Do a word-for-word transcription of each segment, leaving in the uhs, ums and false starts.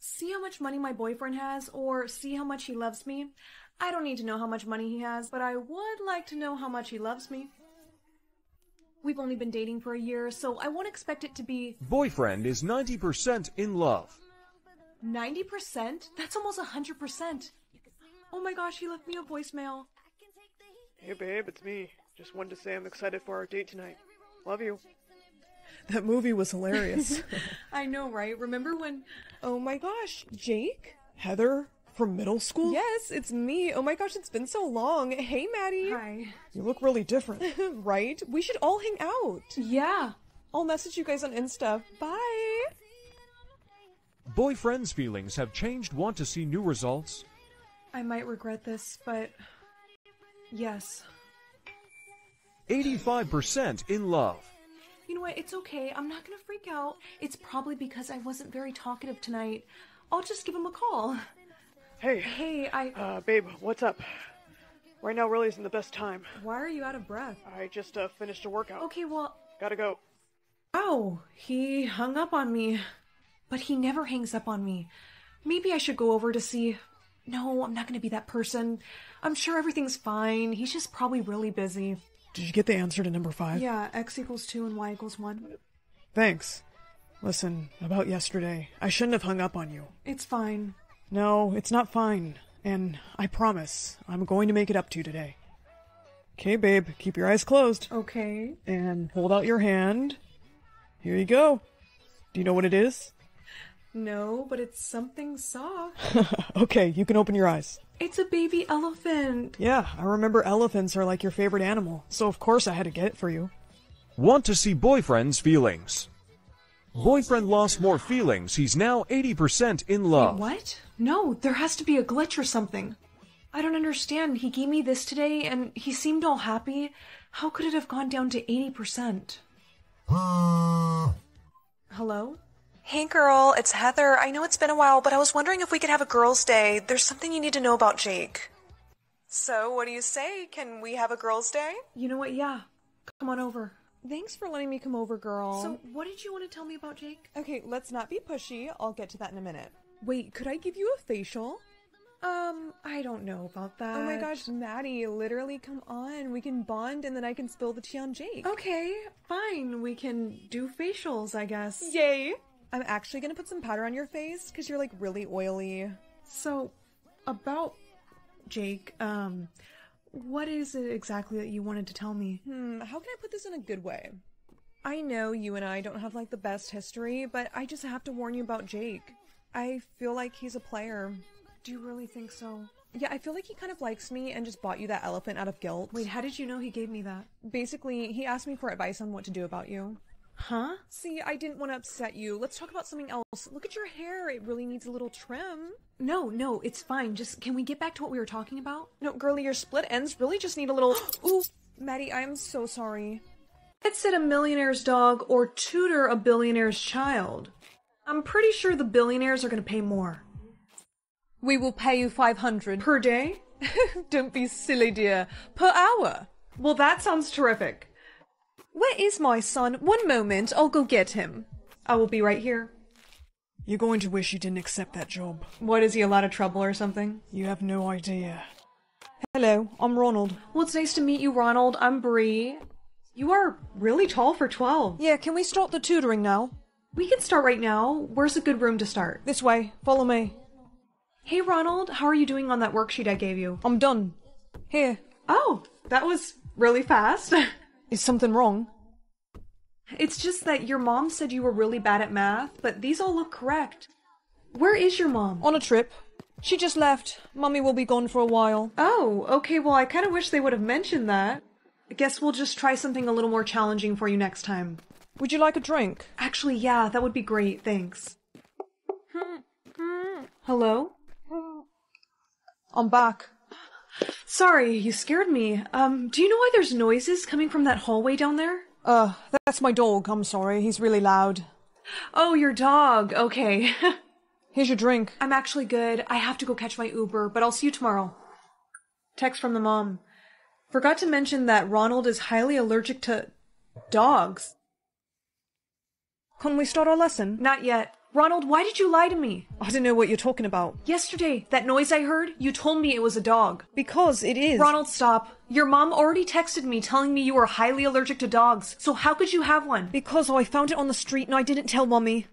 see how much money my boyfriend has, or see how much he loves me. I don't need to know how much money he has, but I would like to know how much he loves me. We've only been dating for a year, so I won't expect it to be... Boyfriend is ninety percent in love. ninety percent? That's almost one hundred percent. Oh my gosh, he left me a voicemail. Hey babe, it's me. Just wanted to say I'm excited for our date tonight. Love you. That movie was hilarious. I know, right? Remember when... Oh my gosh, Jake? Heather? From middle school? Yes, it's me. Oh my gosh, it's been so long. Hey, Maddie. Hi. You look really different. Right? We should all hang out. Yeah. I'll message you guys on Insta. Bye. Boyfriend's feelings have changed. Want to see new results? I might regret this, but... Yes. eighty-five percent in love. You know what? It's okay. I'm not going to freak out. It's probably because I wasn't very talkative tonight. I'll just give him a call. Hey. Hey, I... Uh, babe, what's up? Right now really isn't the best time. Why are you out of breath? I just, uh, finished a workout. Okay, well... Gotta go. Oh, he hung up on me. But he never hangs up on me. Maybe I should go over to see... No, I'm not gonna be that person. I'm sure everything's fine. He's just probably really busy. Did you get the answer to number five? Yeah, x equals two and y equals one. Thanks. Listen, about yesterday, I shouldn't have hung up on you. It's fine. No, it's not fine, and I promise I'm going to make it up to you today. Okay, babe, keep your eyes closed. Okay. And hold out your hand. Here you go. Do you know what it is? No, but it's something soft. Okay, you can open your eyes. It's a baby elephant. Yeah, I remember elephants are like your favorite animal, so of course I had to get it for you. Want to see boyfriend's feelings. Boyfriend lost more feelings. He's now eighty percent in love. Wait, what? No, there has to be a glitch or something. I don't understand. He gave me this today and he seemed all happy. How could it have gone down to eighty percent? Hello? Hey girl, it's Heather. I know it's been a while, but I was wondering if we could have a girls' day. There's something you need to know about Jake. So, what do you say? Can we have a girls' day? You know what? Yeah. Come on over. Thanks for letting me come over, girl. So, what did you want to tell me about Jake? Okay, let's not be pushy. I'll get to that in a minute. Wait, could I give you a facial? Um, I don't know about that. Oh my gosh, Maddie, literally, come on. We can bond and then I can spill the tea on Jake. Okay, fine. We can do facials, I guess. Yay! I'm actually gonna put some powder on your face because you're, like, really oily. So, about Jake, um... what is it exactly that you wanted to tell me? Hmm, how can I put this in a good way? I know you and I don't have, like, the best history, but I just have to warn you about Jake. I feel like he's a player. Do you really think so? Yeah, I feel like he kind of likes me and just bought you that elephant out of guilt. Wait, how did you know he gave me that? Basically, he asked me for advice on what to do about you. Huh? See, I didn't want to upset you. Let's talk about something else. Look at your hair. It really needs a little trim. No, no, it's fine. Just, can we get back to what we were talking about? No, girlie, your split ends really just need a little... Ooh, Maddie, I am so sorry. I'd said a millionaire's dog or tutor a billionaire's child. I'm pretty sure the billionaires are going to pay more. We will pay you five hundred. Per day? Don't be silly, dear. Per hour. Well, that sounds terrific. Where is my son? One moment, I'll go get him. I will be right here. You're going to wish you didn't accept that job. What, is he a lot of trouble or something? You have no idea. Hello, I'm Ronald. Well, it's nice to meet you, Ronald. I'm Bree. You are really tall for twelve. Yeah, can we start the tutoring now? We can start right now. Where's a good room to start? This way. Follow me. Hey, Ronald. How are you doing on that worksheet I gave you? I'm done. Here. Oh, that was really fast. Is something wrong? It's just that your mom said you were really bad at math, but these all look correct. Where is your mom? On a trip. She just left. Mummy will be gone for a while. Oh, okay, well I kind of wish they would have mentioned that. I guess we'll just try something a little more challenging for you next time. Would you like a drink? Actually, yeah, that would be great, thanks. Hello? I'm back. Sorry, you scared me. Um, do you know why there's noises coming from that hallway down there? Uh, that's my dog. I'm sorry. He's really loud. Oh, your dog. Okay. Here's your drink. I'm actually good. I have to go catch my Uber, but I'll see you tomorrow. Text from the mom. Forgot to mention that Ronald is highly allergic to dogs. Can we start our lesson? Not yet. Ronald, why did you lie to me? I don't know what you're talking about. Yesterday, that noise I heard, you told me it was a dog. Because it is. Ronald, stop. Your mom already texted me telling me you were highly allergic to dogs, so how could you have one? Because I found it on the street and I didn't tell mommy.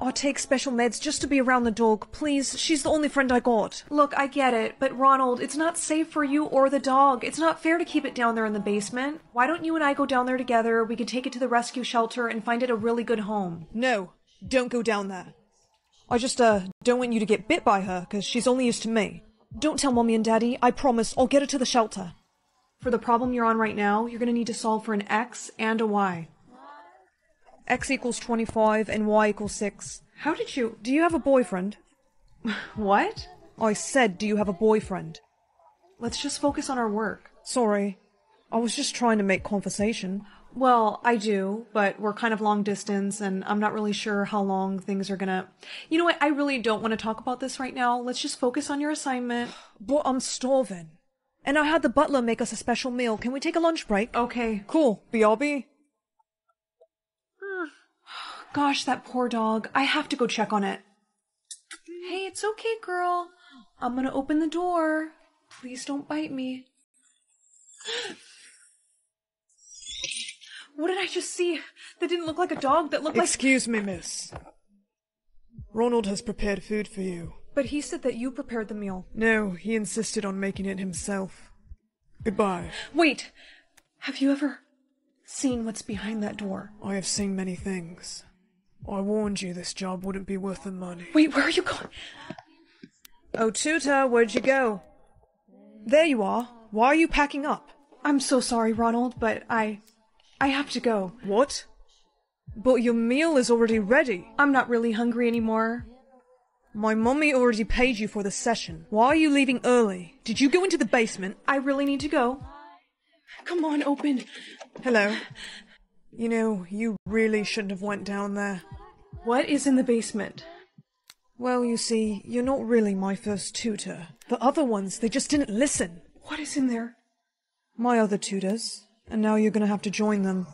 I take special meds just to be around the dog, please. She's the only friend I got. Look, I get it, but Ronald, it's not safe for you or the dog. It's not fair to keep it down there in the basement. Why don't you and I go down there together? We can take it to the rescue shelter and find it a really good home. No, don't go down there. I just, uh, don't want you to get bit by her, because she's only used to me. Don't tell Mommy and Daddy. I promise I'll get her to the shelter. For the problem you're on right now, you're going to need to solve for an X and a Y. X equals twenty-five and Y equals six. How did you... Do you have a boyfriend? What? I said, do you have a boyfriend? Let's just focus on our work. Sorry. I was just trying to make conversation. Well, I do, but we're kind of long distance, and I'm not really sure how long things are gonna... You know what? I really don't want to talk about this right now. Let's just focus on your assignment. But I'm starving. And I had the butler make us a special meal. Can we take a lunch break? Okay. Cool. B R B. Gosh, that poor dog. I have to go check on it. Hey, it's okay, girl. I'm gonna open the door. Please don't bite me. What did I just see? That didn't look like a dog. That looked like... Excuse me, miss. Ronald has prepared food for you. But he said that you prepared the meal. No, he insisted on making it himself. Goodbye. Wait. Have you ever seen what's behind that door? I have seen many things. I warned you this job wouldn't be worth the money. Wait, where are you going? Oh, Tuta, where'd you go? There you are. Why are you packing up? I'm so sorry, Ronald, but I... I have to go. What? But your meal is already ready. I'm not really hungry anymore. My mommy already paid you for the session. Why are you leaving early? Did you go into the basement? I really need to go. Come on, open. Hello. You know, you really shouldn't have went down there. What is in the basement? Well, you see, you're not really my first tutor. The other ones, they just didn't listen. What is in there? My other tutors. And now you're gonna have to join them.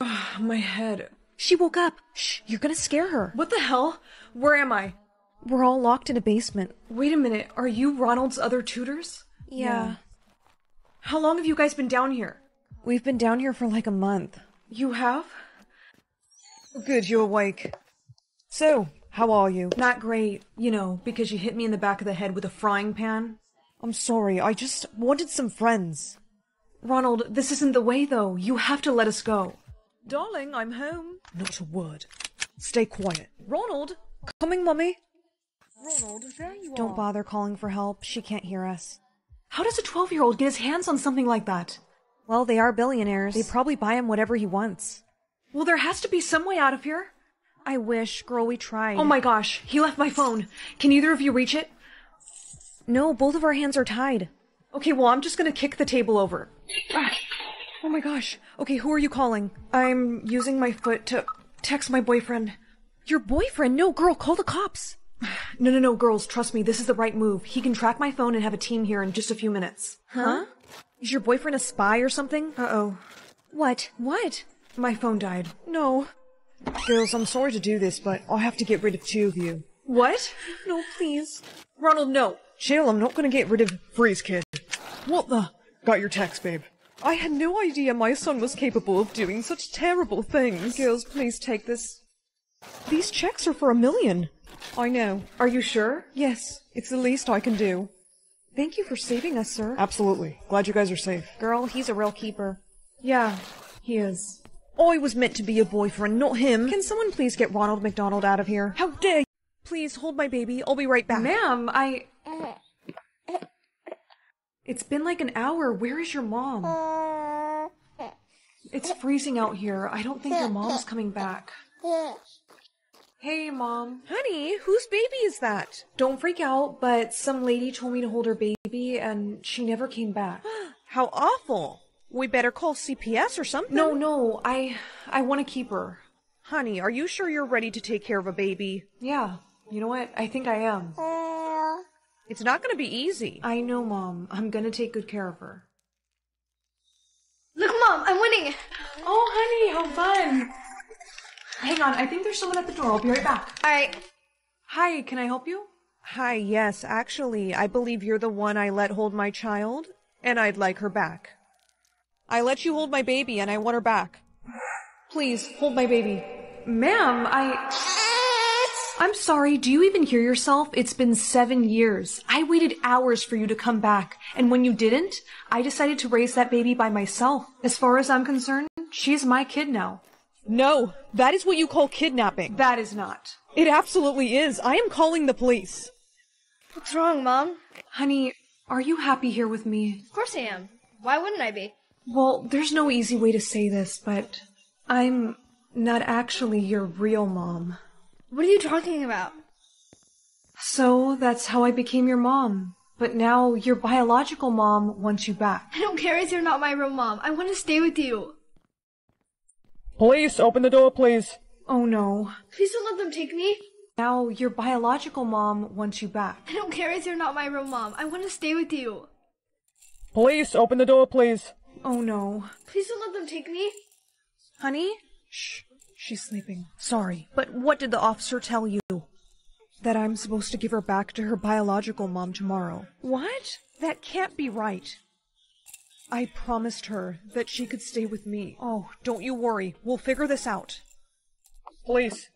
Ugh, my head. She woke up. Shh, you're gonna scare her. What the hell? Where am I? We're all locked in a basement. Wait a minute, are you Ronald's other tutors? Yeah. yeah. How long have you guys been down here? We've been down here for like a month. You have? Good, you're awake. So, how are you? Not great, you know, because you hit me in the back of the head with a frying pan. I'm sorry, I just wanted some friends. Ronald, this isn't the way, though. You have to let us go. Darling, I'm home. Not a word. Stay quiet. Ronald! Coming, Mummy. Ronald, there you are. Don't bother calling for help. She can't hear us. How does a twelve-year-old get his hands on something like that? Well, they are billionaires. They probably buy him whatever he wants. Well, there has to be some way out of here. I wish, girl, we tried. Oh my gosh, he left my phone. Can either of you reach it? No, both of our hands are tied. Okay, well, I'm just gonna kick the table over. Ah. Oh my gosh. Okay, who are you calling? I'm using my foot to text my boyfriend. Your boyfriend? No, girl, call the cops. No, no, no, girls, trust me, this is the right move. He can track my phone and have a team here in just a few minutes. Huh? huh? Is your boyfriend a spy or something? Uh-oh. What? What? My phone died. No. Girls, I'm sorry to do this, but I'll have to get rid of two of you. What? No, please. Ronald, no. Chill, I'm not gonna get rid of... Freeze, kid. What the... Got your text, babe. I had no idea my son was capable of doing such terrible things. Girls, please take this. These checks are for a million. I know. Are you sure? Yes. It's the least I can do. Thank you for saving us, sir. Absolutely. Glad you guys are safe. Girl, he's a real keeper. Yeah, he is. I was meant to be your boyfriend, not him. Can someone please get Ronald McDonald out of here? How dare you? Please, hold my baby. I'll be right back. Ma'am, I... It's been like an hour. Where is your mom? It's freezing out here. I don't think your mom's coming back. Hey, Mom. Honey, whose baby is that? Don't freak out, but some lady told me to hold her baby, and she never came back. How awful. We better call C P S or something. No, no, I, I want to keep her. Honey, are you sure you're ready to take care of a baby? Yeah, you know what? I think I am. It's not going to be easy. I know, Mom. I'm going to take good care of her. Look, Mom, I'm winning. Oh, honey, how fun. Hang on, I think there's someone at the door. I'll be right back. All right. Hi, can I help you? Hi, yes, actually, I believe you're the one I let hold my child, and I'd like her back. I let you hold my baby, and I want her back. Please, hold my baby. Ma'am, I... I'm sorry, do you even hear yourself? It's been seven years. I waited hours for you to come back, and when you didn't, I decided to raise that baby by myself. As far as I'm concerned, she's my kid now. No, that is what you call kidnapping. That is not. It absolutely is. I am calling the police. What's wrong, Mom? Honey, are you happy here with me? Of course I am. Why wouldn't I be? Well, there's no easy way to say this, but I'm not actually your real mom. What are you talking about? So, that's how I became your mom. But now, your biological mom wants you back. I don't care if you're not my real mom. I want to stay with you. Police, open the door, please. Oh, no. Please don't let them take me. Now, your biological mom wants you back. I don't care if you're not my real mom. I want to stay with you. Police, open the door, please. Oh, no. Please don't let them take me. Honey? Shh. She's sleeping. Sorry. But what did the officer tell you? That I'm supposed to give her back to her biological mom tomorrow. What? That can't be right. I promised her that she could stay with me. Oh, don't you worry. We'll figure this out. Please.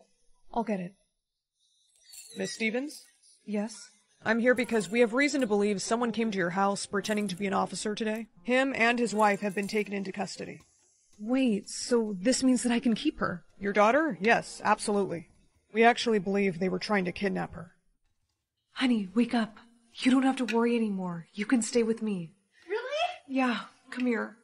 I'll get it. Miss Stevens? Yes? I'm here because we have reason to believe someone came to your house pretending to be an officer today. Him and his wife have been taken into custody. Wait, so this means that I can keep her? Your daughter? Yes, absolutely. We actually believe they were trying to kidnap her. Honey, wake up. You don't have to worry anymore. You can stay with me. Really? Yeah, come here.